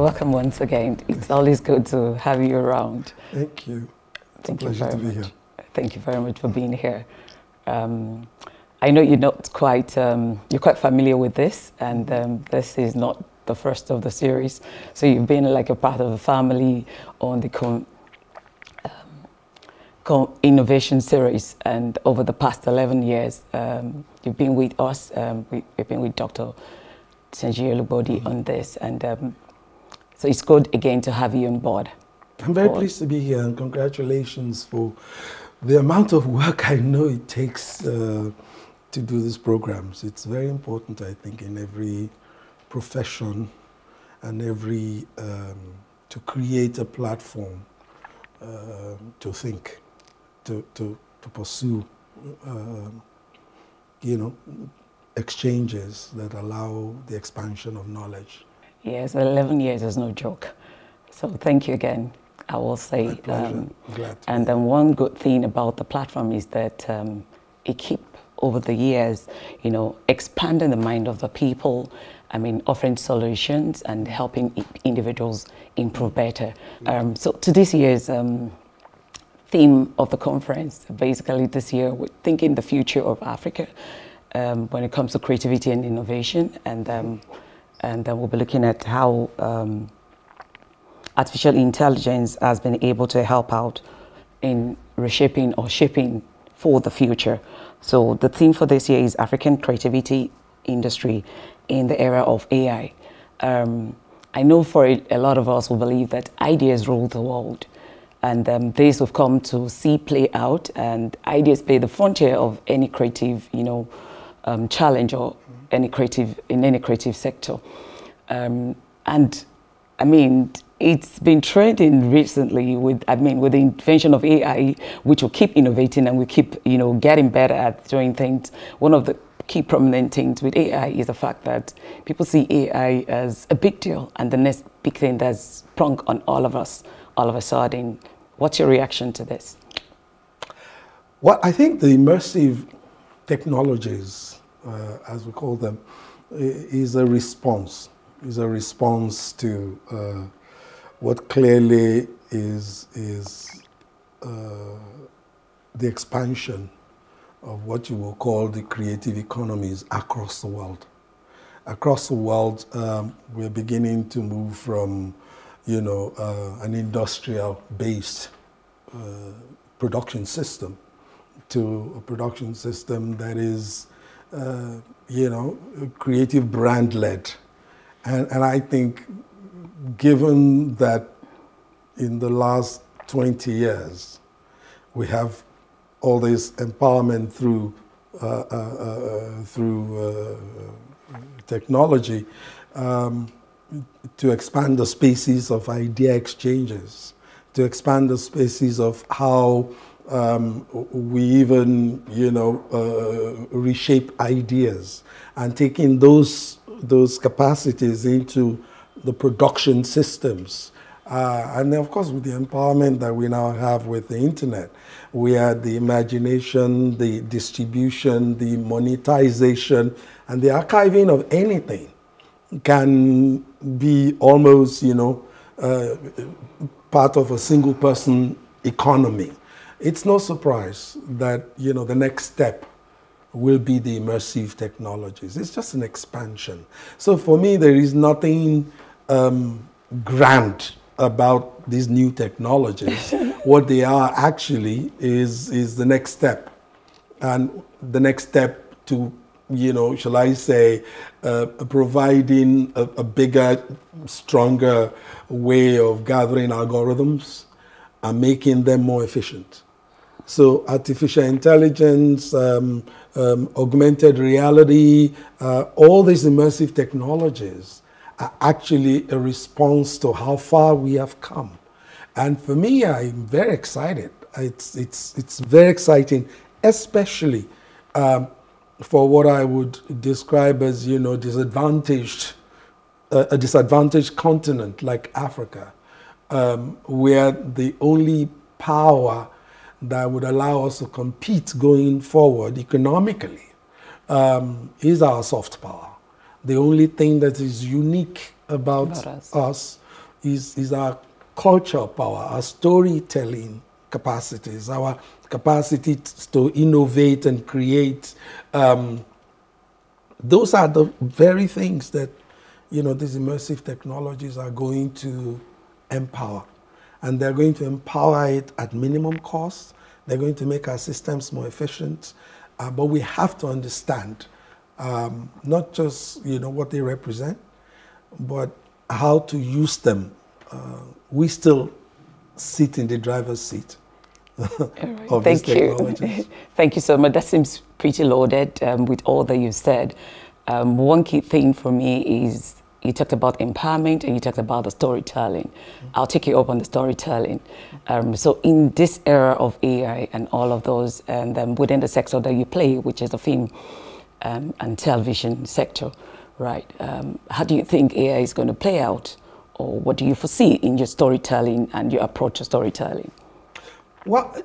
Welcome once again. It's always good to have you around. Thank you. Thank you very much. Thank you very much for being here. I know you're not quite, you're quite familiar with this, and this is not the first of the series. So you've been like a part of the family on the innovation series, and over the past 11 years, you've been with us. We've been with Dr. Sanjie Lubodi on this, and so it's good again to have you on board. I'm very pleased to be here, and congratulations for the amount of work I know it takes to do these programs. It's very important, I think, in every profession and every to create a platform to think, to pursue, you know, exchanges that allow the expansion of knowledge. Yes, 11 years is no joke. So thank you again, I will say. And then one good thing about the platform is that it keeps over the years, you know, expanding the mind of the people. I mean, offering solutions and helping individuals improve better. So to this year's theme of the conference, basically this year, we're thinking the future of Africa when it comes to creativity and innovation. And then we'll be looking at how artificial intelligence has been able to help out in reshaping or shaping for the future. So the theme for this year is African creativity industry in the era of AI. I know for a lot of us who believe that ideas rule the world, and this we've come to see play out, and ideas play the frontier of any creative, you know, challenge or any creative, in any creative sector. And I mean, it's been trending recently with, I mean, with the invention of AI, which will keep innovating and we keep, you know, getting better at doing things. One of the key prominent things with AI is the fact that people see AI as a big deal and the next big thing that's sprung on all of us all of a sudden. What's your reaction to this? Well, I think the immersive technologies, as we call them, is a response to what clearly is the expansion of what you will call the creative economies across the world. Across the world, we're beginning to move from, you know, an industrial-based production system to a production system that is, you know, creative brand-led. And I think, given that in the last 20 years, we have all this empowerment through through technology to expand the spaces of idea exchanges, to expand the spaces of how we even, you know, reshape ideas, and taking those capacities into the production systems. And then, of course, with the empowerment that we now have with the internet, we had the imagination, the distribution, the monetization, and the archiving of anything can be almost, you know, part of a single person economy. It's no surprise that, you know, the next step will be the immersive technologies. It's just an expansion. So for me, there is nothing grand about these new technologies. What they are actually is the next step, and the next step to, you know, shall I say, providing a bigger, stronger way of gathering algorithms and making them more efficient. So artificial intelligence, augmented reality, all these immersive technologies are actually a response to how far we have come. And for me, I'm very excited. It's very exciting, especially for what I would describe as, you know, disadvantaged, a disadvantaged continent like Africa, where the only power that would allow us to compete going forward economically is our soft power. The only thing that is unique about us is our cultural power, our storytelling capacities, our capacity to innovate and create. Those are the very things that, you know, these immersive technologies are going to empower. And they're going to empower it at minimum cost. They're going to make our systems more efficient. But we have to understand not just, you know, what they represent, but how to use them. We still sit in the driver's seat. Right. Thank you. Thank you so much. That seems pretty loaded with all that you said. One key thing for me is you talked about empowerment and you talked about the storytelling. Mm-hmm. I'll take you up on the storytelling. So in this era of AI and all of those, and within the sector that you play, which is the film and television sector, right? How do you think AI is going to play out? Or what do you foresee in your storytelling and your approach to storytelling? Well,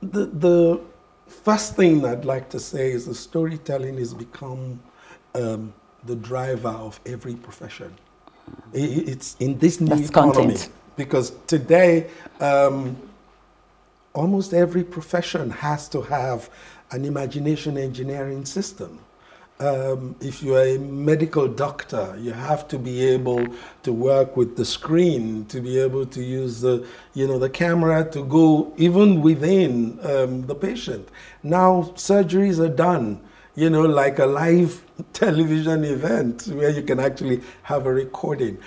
the first thing I'd like to say is the storytelling has become the driver of every profession. It's in this new economy. Because today, almost every profession has to have an imagination engineering system. If you are a medical doctor, you have to be able to work with the screen, to be able to use the, you know, the camera to go even within the patient. Now surgeries are done, you know, like a live television event where you can actually have a recording.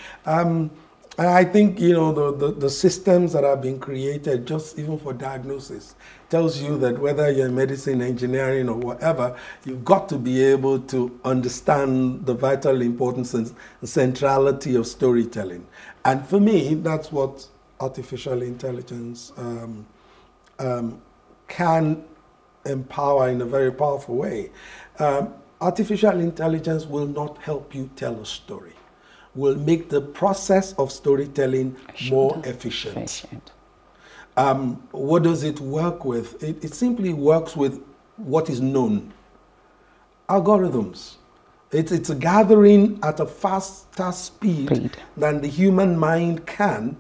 I think, you know, the systems that have been created just even for diagnosis tells you that whether you're in medicine, engineering or whatever, you've got to be able to understand the vital importance and centrality of storytelling. And for me, that's what artificial intelligence can empower in a very powerful way. Artificial intelligence will not help you tell a story. Will make the process of storytelling more efficient. What does it work with? It simply works with what is known. Algorithms. It's a gathering at a faster speed than the human mind can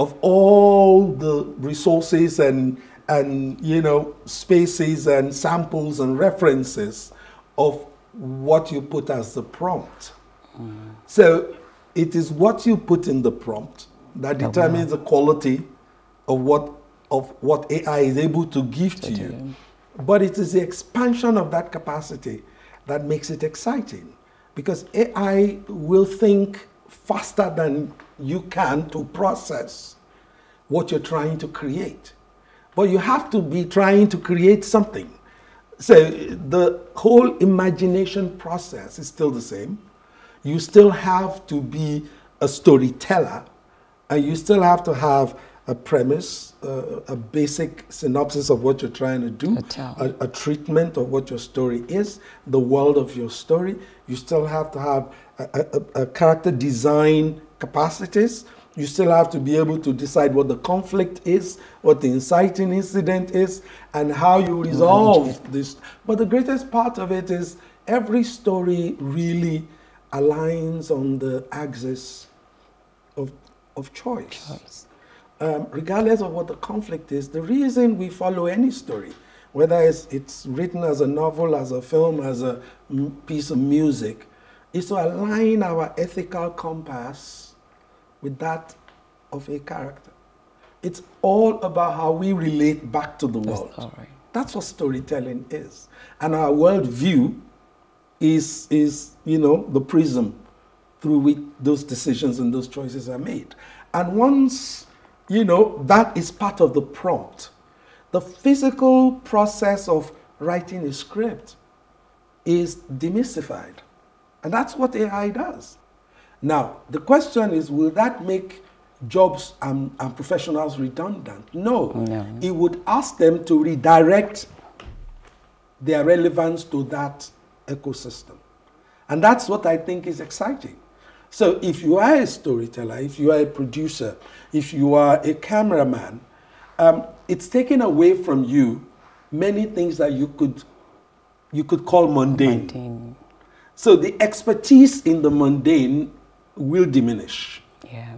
of all the resources and you know, spaces and samples and references of what you put as the prompt. Mm. So it is what you put in the prompt that determines the quality of what AI is able to give to you. But it is the expansion of that capacity that makes it exciting, because AI will think faster than you can to process what you're trying to create. But you have to be trying to create something. So the whole imagination process is still the same. You still have to be a storyteller, and you still have to have a premise, a basic synopsis of what you're trying to do, a treatment of what your story is, the world of your story. You still have to have a character design capacities. You still have to be able to decide what the conflict is, what the inciting incident is, and how you resolve this. But the greatest part of it is every story really aligns on the axis of choice. Regardless of what the conflict is, the reason we follow any story, whether it's written as a novel, as a film, as a piece of music, is to align our ethical compass with that of a character. It's all about how we relate back to the world. That's what storytelling is. And our worldview is you know, the prism through which those decisions and those choices are made. And once, you know, that is part of the prompt. The physical process of writing a script is demystified. And that's what AI does. Now, the question is, will that make jobs and professionals redundant? No. No. It would ask them to redirect their relevance to that ecosystem. And that's what I think is exciting. So if you are a storyteller, if you are a producer, if you are a cameraman, it's taken away from you many things that you could call mundane. So the expertise in the mundane will diminish. Yeah.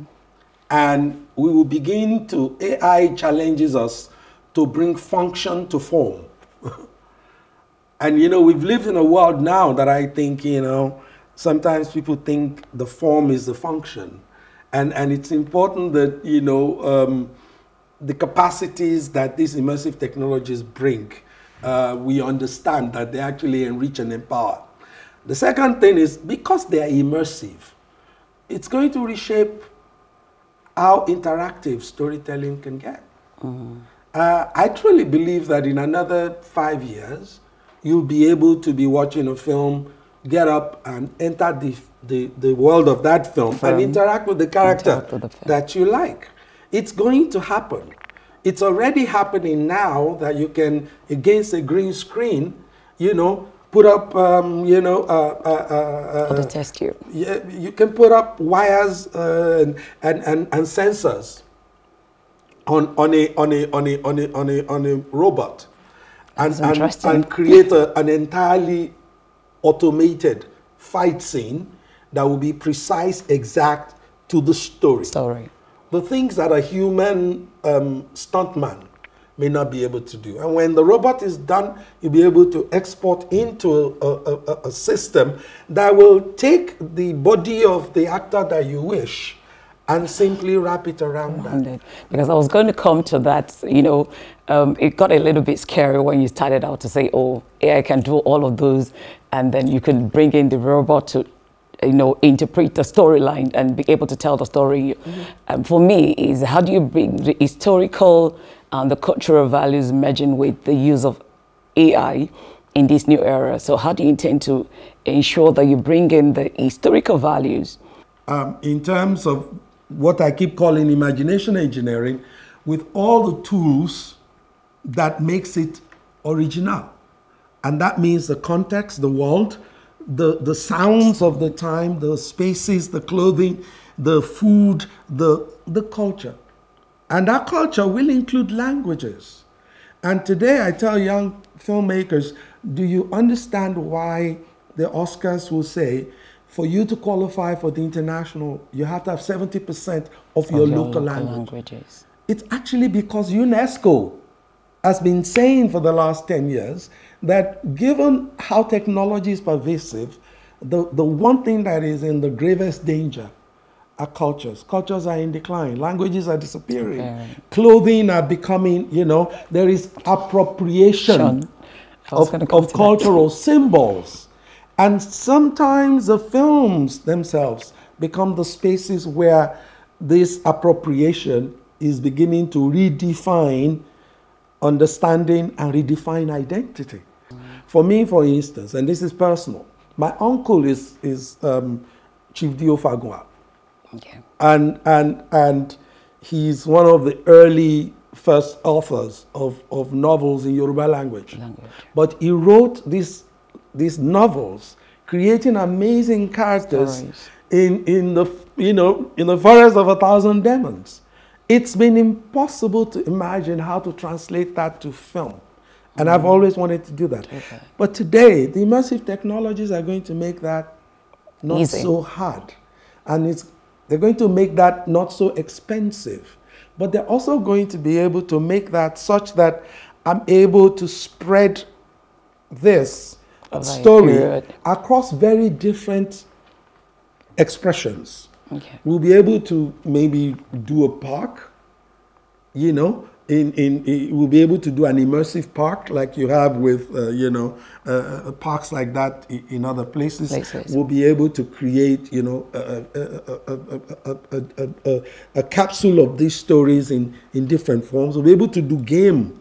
and we will begin to, AI challenges us to bring function to form. And, you know, we've lived in a world now that I think, you know, sometimes people think the form is the function. And it's important that, you know, the capacities that these immersive technologies bring, we understand that they actually enrich and empower. The second thing is, because they are immersive, it's going to reshape how interactive storytelling can get. Mm-hmm. I truly believe that in another 5 years, you'll be able to be watching a film, get up and enter the world of that film and interact with the character that you like. It's going to happen. It's already happening now that you can, against a green screen, you know, put up, you know, for the test tube. Yeah, you can put up wires and sensors on a robot, and create an entirely automated fight scene that will be precise, exact to the story. The things that a human stuntman may not be able to do. And when the robot is done, you'll be able to export into a system that will take the body of the actor that you wish and simply wrap it around that. Because I was going to come to that, you know, it got a little bit scary when you started out to say, oh, AI can do all of those, and then you can bring in the robot to, you know, interpret the storyline and be able to tell the story. Mm-hmm. For me, is how do you bring the historical and the cultural values merging with the use of AI in this new era? So how do you intend to ensure that you bring in the historical values? In terms of what I keep calling imagination engineering, with all the tools that makes it original. And that means the context, the world, the sounds of the time, the spaces, the clothing, the food, the culture. And that culture will include languages. And today I tell young filmmakers, do you understand why the Oscars will say, for you to qualify for the international, you have to have 70% of your local languages. It's actually because UNESCO has been saying for the last 10 years that given how technology is pervasive, the one thing that is in the gravest danger are cultures. Cultures are in decline. Languages are disappearing. Clothing are becoming, you know, there is appropriation of cultural symbols. And sometimes the films themselves become the spaces where this appropriation is beginning to redefine understanding and redefine identity. For me, for instance, and this is personal, my uncle is Chief Dio Faguar. Okay. And he's one of the early first authors of novels in Yoruba language. But he wrote these novels, creating amazing characters in the forest of 1,000 demons. It's been impossible to imagine how to translate that to film. And I've always wanted to do that. Okay. But today, the immersive technologies are going to make that not so hard. And they're going to make that not so expensive. But they're also going to be able to make that such that I'm able to spread this story across very different expressions. Okay. We'll be able to maybe do a park, you know, we'll be able to do an immersive park like you have with, you know, parks like that in other places. We'll be able to create, you know, a capsule of these stories in different forms. We'll be able to do game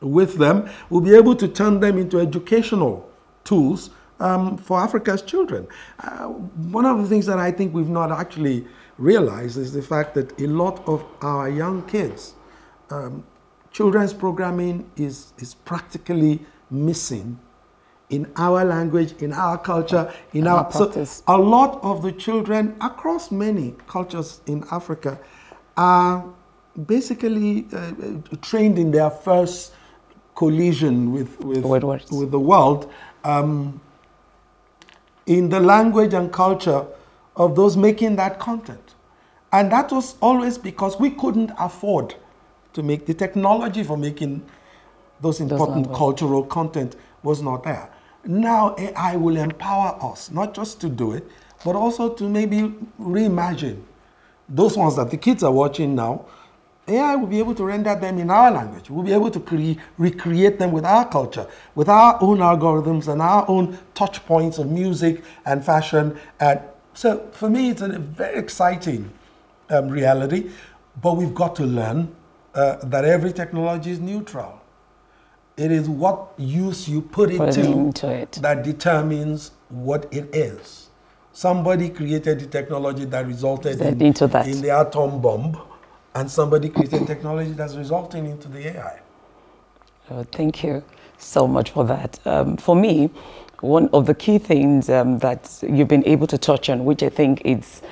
with them. We'll be able to turn them into educational tools for Africa's children. One of the things that I think we've not actually realized is the fact that a lot of our young kids, children's programming is practically missing in our language, in our culture, in our practice. So a lot of the children across many cultures in Africa are basically trained in their first collision with the world, in the language and culture of those making that content. And that was always because we couldn't afford to make the technology for making those important cultural content was not there. Now AI will empower us, not just to do it, but also to maybe reimagine those ones that the kids are watching now. AI will be able to render them in our language. We'll be able to recreate them with our culture, with our own algorithms and our own touch points of music and fashion. And so for me, it's a very exciting reality, but we've got to learn that every technology is neutral. It is what use you put it to that determines what it is. Somebody created the technology that resulted in the atom bomb, and somebody created technology that's resulting into the AI. Thank you so much for that. For me, one of the key things that you've been able to touch on, which I think is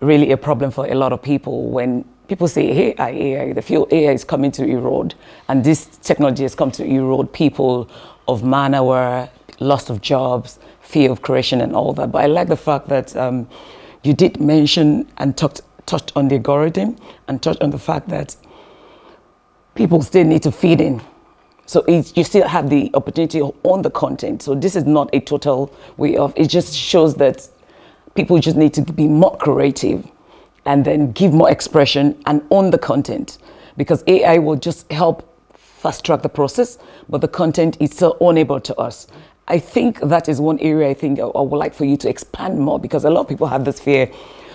really a problem for a lot of people, when people say, hey, AI, they feel AI is coming to erode, and this technology has come to erode people of manpower, loss of jobs, fear of creation and all that. But I like the fact that you did mention and touched on the algorithm and touched on the fact that people still need to feed in. So you still have the opportunity to own the content. So this is not a total way off. It just shows that people just need to be more creative and then give more expression and own the content, because AI will just help fast track the process, but the content is still ownable to us. I think that is one area I think I would like for you to expand more, because a lot of people have this fear.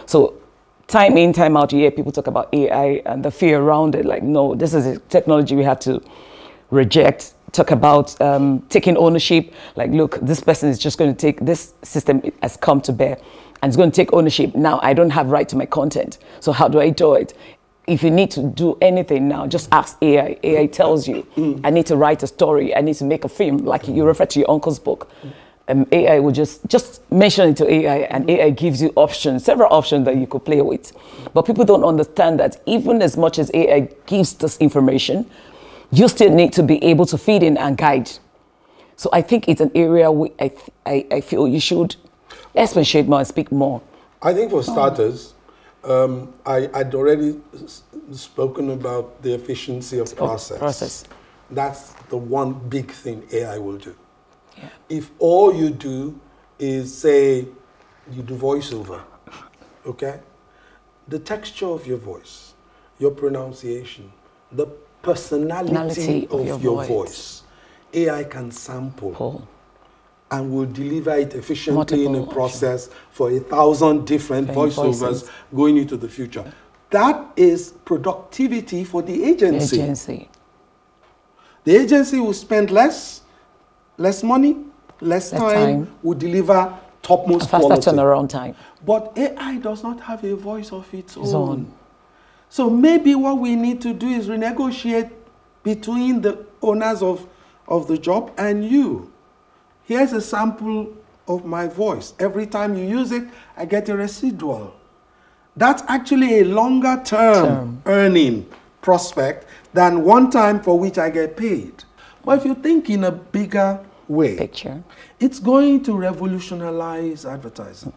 So time in, time out, you hear people talk about AI and the fear around it. Like, no, this is a technology we have to reject. Talk about taking ownership. Like, look, this person is just going to take, this system has come to bear and it's going to take ownership. Now I don't have right to my content. So how do I do it? If you need to do anything now, just ask AI. AI tells you, I need to write a story. I need to make a film, like you refer to your uncle's book. AI will just mention it to AI, and AI gives you options, several options that you could play with. But people don't understand that even as much as AI gives this information, you still need to be able to feed in and guide. So I think it's an area where I feel you should expatiate more and speak more. I think for starters, I'd already spoken about the efficiency of process. That's the one big thing AI will do. Yeah. If all you do is say, you do voiceover, okay? The texture of your voice, your pronunciation, the personality of your voice, AI can sample and will deliver it efficiently in a process for 1,000 different voiceovers going into the future. Yeah. That is productivity for the agency. The agency will spend less money, less time, will deliver topmost quality. Faster turnaround time. But AI does not have a voice of its own. So maybe what we need to do is renegotiate between the owners of the job and you. Here's a sample of my voice. Every time you use it, I get a residual. That's actually a longer term earning prospect than one time for which I get paid. But if you think in a bigger way, it's going to revolutionize advertising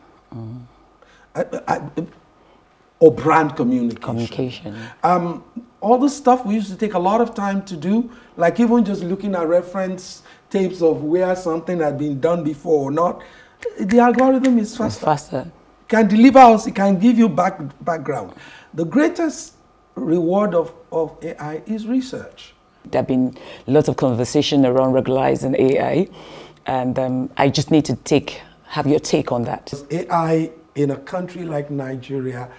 or brand communication. All the stuff we used to take a lot of time to do, like even just looking at reference tapes of where something had been done before or not, the algorithm is faster. It can deliver us, it can give you background. The greatest reward of AI is research. There have been lots of conversation around regularizing AI, and I just need to have your take on that. AI in a country like Nigeria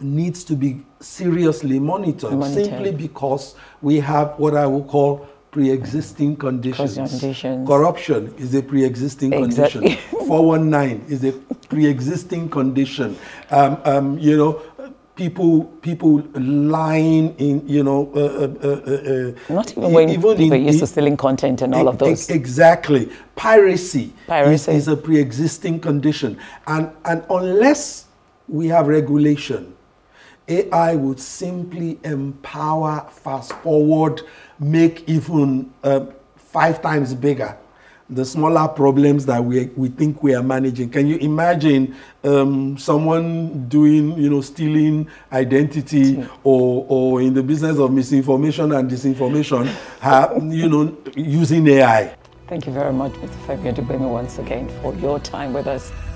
needs to be seriously monitored simply because we have what I will call pre-existing conditions. Corruption is a pre-existing condition. 419 is a pre-existing condition. You know, people lying in, you know, not even when people are used to stealing content and all of those. Exactly. Piracy is a pre-existing condition. And unless we have regulation, AI would simply empower, fast forward, make even 5 times bigger the smaller problems that we think we are managing. Can you imagine someone doing, stealing identity, or in the business of misinformation and disinformation, using AI? Thank you very much, Mr. Faguar, once again for your time with us.